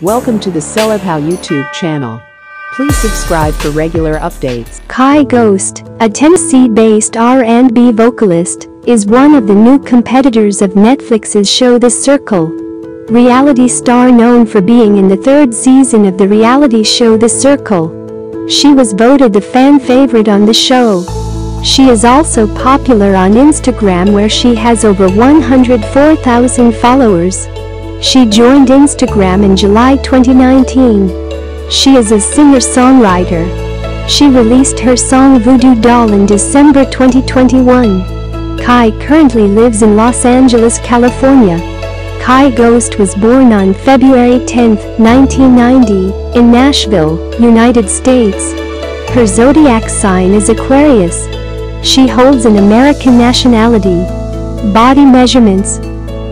Welcome to the Celeb How YouTube channel. Please subscribe for regular updates. Kai Ghost, a Tennessee-based R&B vocalist, is one of the new competitors of Netflix's show The Circle. Reality star known for being in the third season of the reality show The Circle. She was voted the fan favorite on the show. She is also popular on Instagram, where she has over 104,000 followers. She joined Instagram in July 2019. She is a singer-songwriter. She released her song Voodoo Doll in December 2021. Kai currently lives in Los Angeles, California. Kai Ghost was born on February 10, 1990, in Nashville, United States. Her zodiac sign is Aquarius. She holds an American nationality. Body measurements.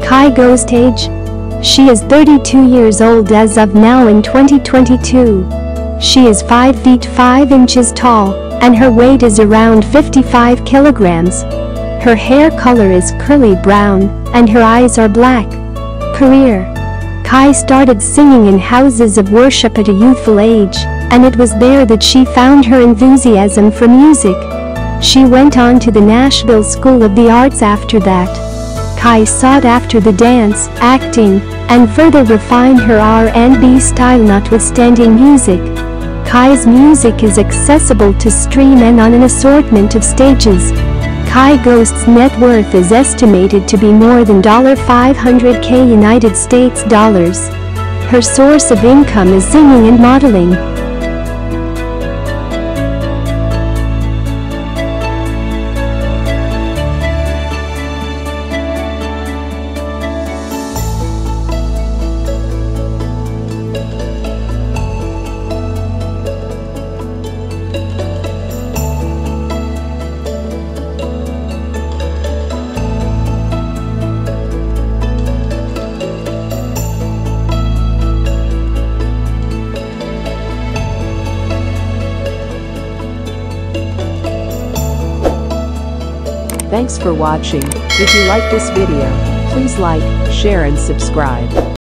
Kai Ghost age. She is 32 years old as of now in 2022. She is 5 feet 5 inches tall, and her weight is around 55 kilograms. Her hair color is curly brown, and her eyes are black. Career. Kai started singing in houses of worship at a youthful age, and it was there that she found her enthusiasm for music. She went on to the Nashville School of the Arts after that. Kai sought after the dance, acting, and further refined her R&B style notwithstanding music. Kai's music is accessible to stream and on an assortment of stages. Kai Ghost's net worth is estimated to be more than $500K United States dollars. Her source of income is singing and modeling. Thanks for watching. If you like this video, please like, share and subscribe.